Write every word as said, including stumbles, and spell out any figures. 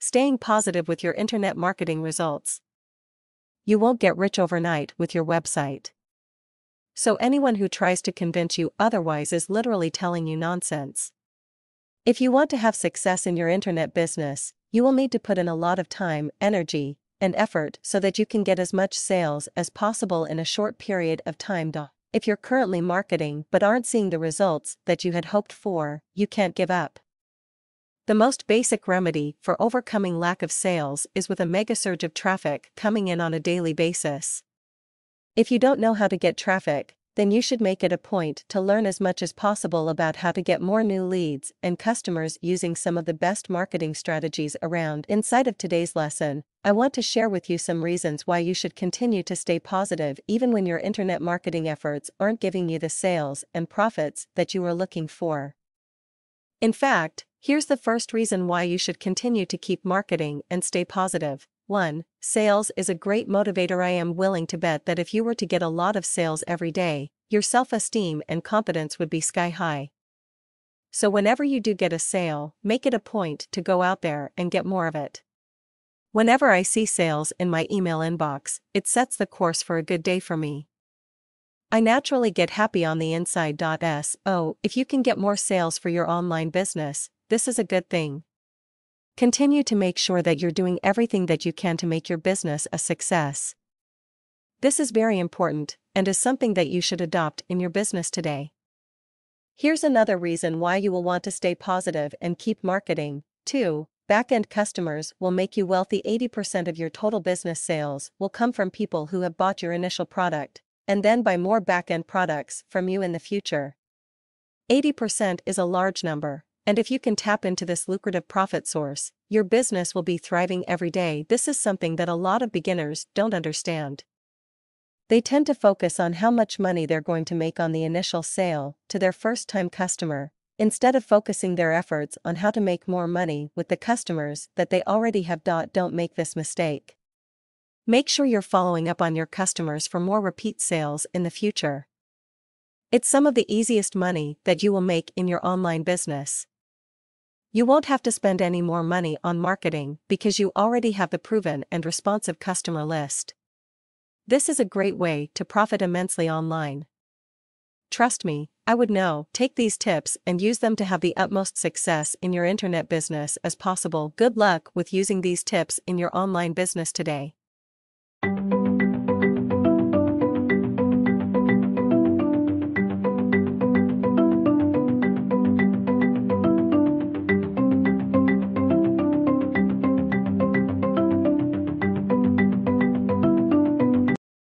Staying positive with your internet marketing results. You won't get rich overnight with your website. So anyone who tries to convince you otherwise is literally telling you nonsense. If you want to have success in your internet business, you will need to put in a lot of time, energy, and effort so that you can get as much sales as possible in a short period of time. If you're currently marketing but aren't seeing the results that you had hoped for, you can't give up. The most basic remedy for overcoming lack of sales is with a mega surge of traffic coming in on a daily basis. If you don't know how to get traffic, then you should make it a point to learn as much as possible about how to get more new leads and customers using some of the best marketing strategies around. Inside of today's lesson, I want to share with you some reasons why you should continue to stay positive even when your internet marketing efforts aren't giving you the sales and profits that you are looking for. In fact, here's the first reason why you should continue to keep marketing and stay positive. one. Sales is a great motivator. I am willing to bet that if you were to get a lot of sales every day, your self-esteem and confidence would be sky high. So whenever you do get a sale, make it a point to go out there and get more of it. Whenever I see sales in my email inbox, it sets the course for a good day for me. I naturally get happy on the inside. So, if you can get more sales for your online business, this is a good thing. Continue to make sure that you're doing everything that you can to make your business a success. This is very important and is something that you should adopt in your business today. Here's another reason why you will want to stay positive and keep marketing. two. Back-end customers will make you wealthy. eighty percent of your total business sales will come from people who have bought your initial product and then buy more back-end products from you in the future. eighty percent is a large number. And if you can tap into this lucrative profit source, your business will be thriving every day. This is something that a lot of beginners don't understand. They tend to focus on how much money they're going to make on the initial sale to their first-time customer, instead of focusing their efforts on how to make more money with the customers that they already have. Don't make this mistake. Make sure you're following up on your customers for more repeat sales in the future. It's some of the easiest money that you will make in your online business. You won't have to spend any more money on marketing because you already have the proven and responsive customer list. This is a great way to profit immensely online. Trust me, I would know. Take these tips and use them to have the utmost success in your internet business as possible. Good luck with using these tips in your online business today.